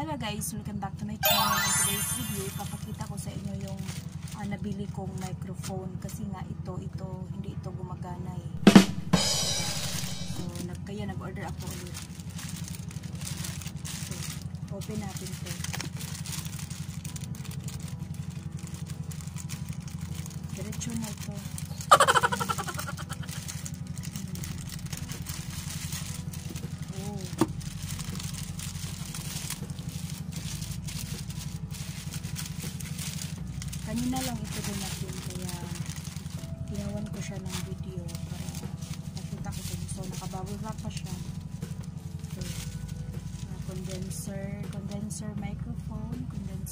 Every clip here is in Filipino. Hello guys, welcome back to my channel. In today's video, ipapakita ko sa inyo yung nabili kong microphone kasi nga ito hindi ito gumagana eh. So kaya nag-order ako ulit. So open natin ito. Diretso na ito. Kanina lang ito dumating kaya ginawan ko siya ng video para nakita ko din. So nakababoy wrap pa siya. So, condenser microphone. Diba?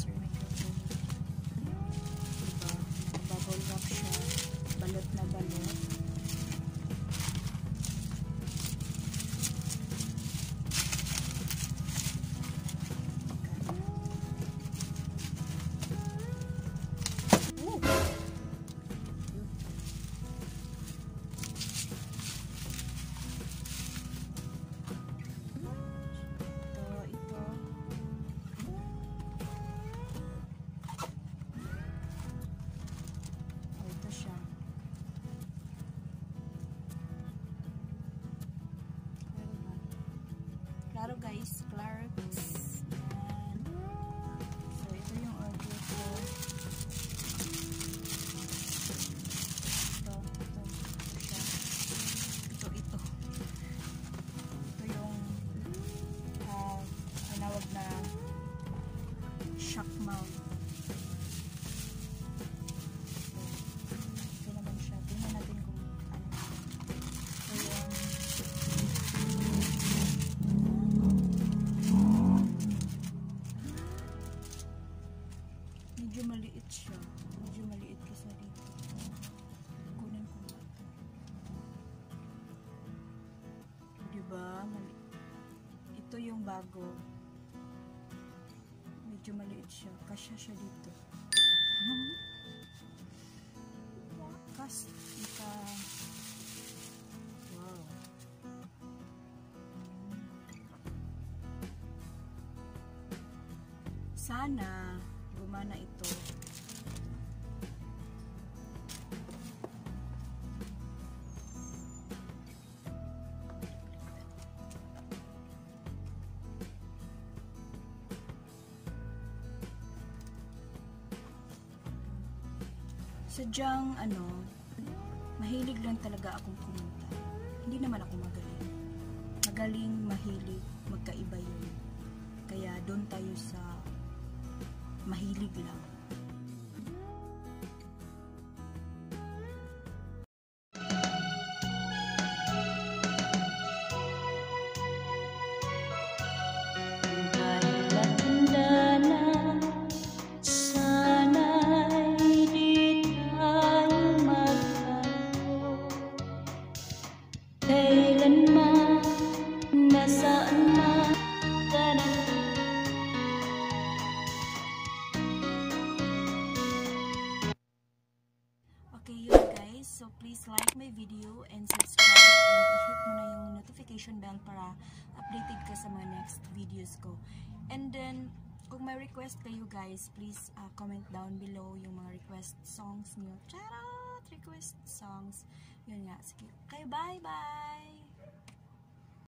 Nakababoy wrap siya. Balot na balot. Klaro guys, Clarks. So ito yung order ko. Ito yung manawag na shock mount. So ito naman siya. Tingnan natin kung ito yung medyo maliit kasi dito. Kunin ko na ito. Diba? Ito yung bago. Medyo maliit siya. Kasya siya dito. Wow. Sana gumana ito. Sadyang mahilig lang talaga akong kumanta. Hindi naman ako magaling. Magaling, mahilig, magkaiba yun. Kaya doon tayo sa mahilig lang. So please like my video and subscribe and hit mo na yung notification bell para updated ka sa mga next videos ko. And then, kung may request kayo guys, please comment down below yung mga request songs niyo. Charot! Request songs. Yun nga. Sige. Okay, bye-bye!